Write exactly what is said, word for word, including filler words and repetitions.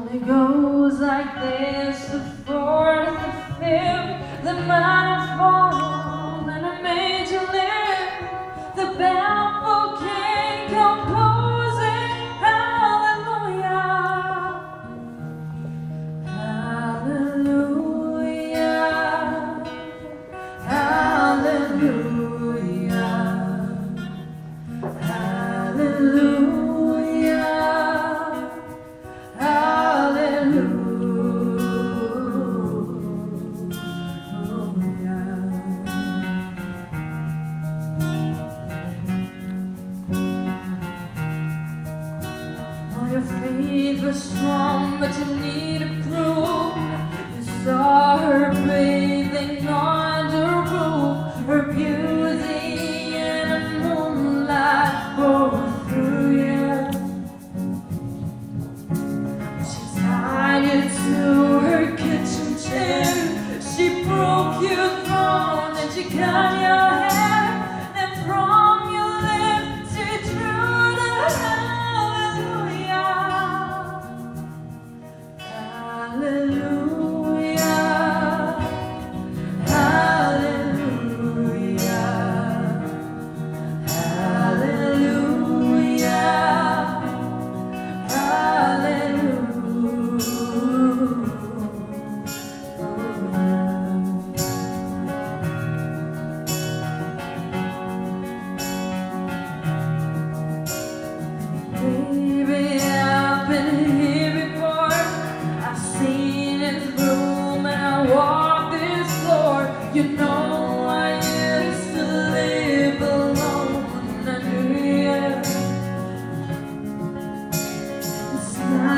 Well, it goes like this, the fourth, the fifth, the minor fall, and a major lift, the baffled king composing hallelujah, hallelujah, hallelujah, hallelujah. Faith was strong, but you need to prove. You saw her bathing on the roof, her beauty and the moonlight poured through you. She tied you to her kitchen chair, she broke your throne and she cut your hair, and from your lips she drew the hand. You know I used to live alone, and I knew you.